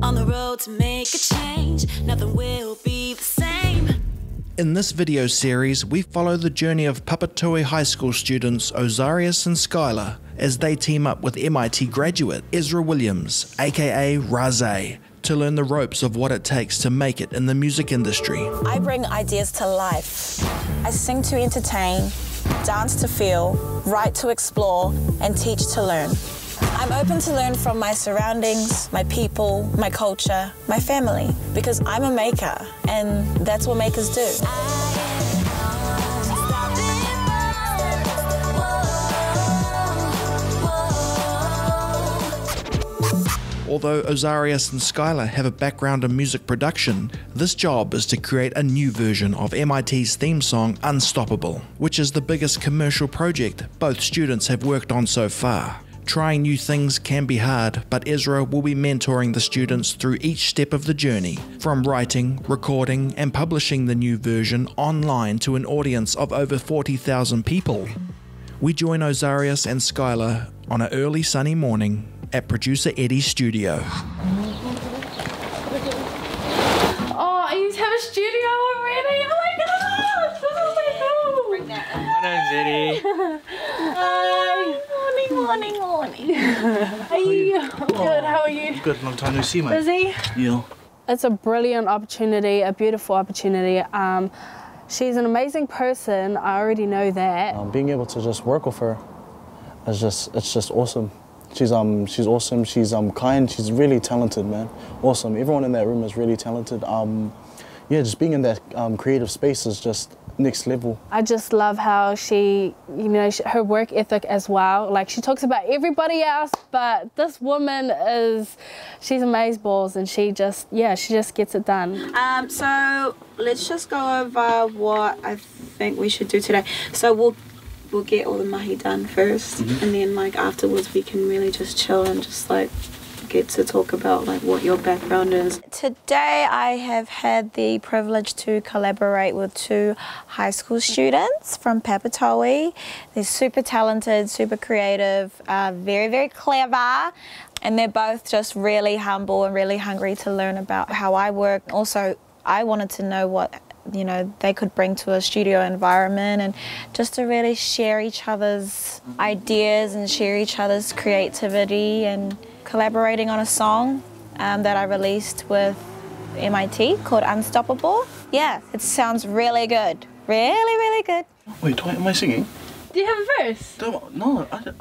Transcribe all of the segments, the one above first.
On the road to make a change, nothing will be the same. In this video series, we follow the journey of Papatoetoe High School students Ozarius and Skylah as they team up with MIT graduate Ezra Williams, aka Raze, to learn the ropes of what it takes to make it in the music industry. I bring ideas to life. I sing to entertain, dance to feel, write to explore, and teach to learn. I'm open to learn from my surroundings, my people, my culture, my family, because I'm a maker, and that's what makers do. Although Ozarius and Skylah have a background in music production, this job is to create a new version of MIT's theme song, Unstoppable, which is the biggest commercial project both students have worked on so far. Trying new things can be hard, but Ezra will be mentoring the students through each step of the journey, from writing, recording, and publishing the new version online to an audience of over 40,000 people. We join Ozarius and Skylah on an early sunny morning at producer Eddie's studio. Oh, you have a studio already? Oh my gosh, oh my God. My name's Eddie. Hi. Morning. How are you? Good, how are you? Good, long time no see, mate. Busy? Yeah. It's a brilliant opportunity, a beautiful opportunity. She's an amazing person, I already know that. Being able to just work with her is just awesome. She's awesome, she's kind, she's really talented, man. Awesome. Everyone in that room is really talented. Yeah, just being in that creative space is just next level. I just love how she, you know, her work ethic as well. Like, she talks about everybody else, but this woman is, she's amazeballs, and she just, yeah, she just gets it done. So let's just go over what I think we should do today. So we'll get all the mahi done first, and then like afterwards we can really just chill and just like get to talk about like what your background is. Today I have had the privilege to collaborate with two high school students from Papatoetoe. They're super talented, super creative, very, very clever, and they're both just really humble and really hungry to learn about how I work. Also, I wanted to know what, you know, they could bring to a studio environment, and just to really share each other's ideas and share each other's creativity, and collaborating on a song that I released with MIT called Unstoppable. Yeah, it sounds really good. Really, really good. Wait, am I singing? Do you have a verse? No, I don't.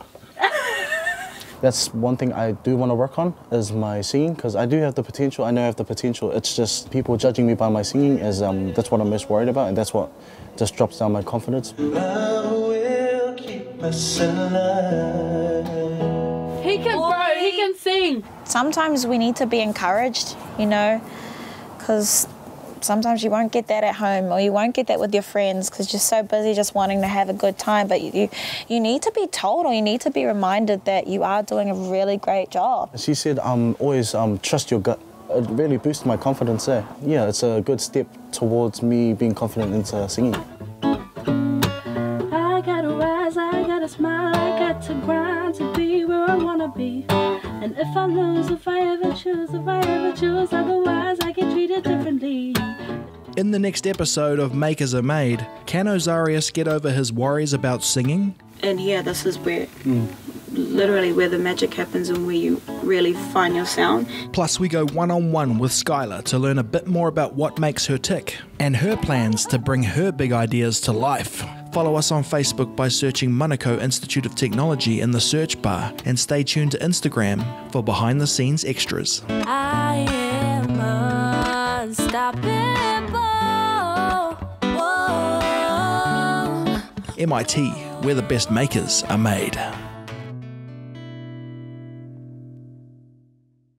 That's one thing I do want to work on, is my singing, because I do have the potential. I know I have the potential. It's just people judging me by my singing, is that's what I'm most worried about, and that's what just drops down my confidence. I will keep myself. He can, bro, he can sing. Sometimes we need to be encouraged, you know, because sometimes you won't get that at home, or you won't get that with your friends, because you're so busy just wanting to have a good time. But you need to be told, or you need to be reminded that you are doing a really great job. She said, always trust your gut. It really boosted my confidence there. Yeah, it's a good step towards me being confident into singing. I gotta rise, I gotta smile, I got to grind to be where I wanna be. And if I lose, if I ever choose, otherwise I get treated differently. In the next episode of Makers Are Made, can Ozarius get over his worries about singing? And here, this is where, literally where the magic happens, and where you really find your sound. Plus, we go one-on-one with Skylah to learn a bit more about what makes her tick, and her plans to bring her big ideas to life. Follow us on Facebook by searching Manukau Institute of Technology in the search bar, and stay tuned to Instagram for behind-the-scenes extras. I am unstoppable. Whoa. MIT, where the best makers are made.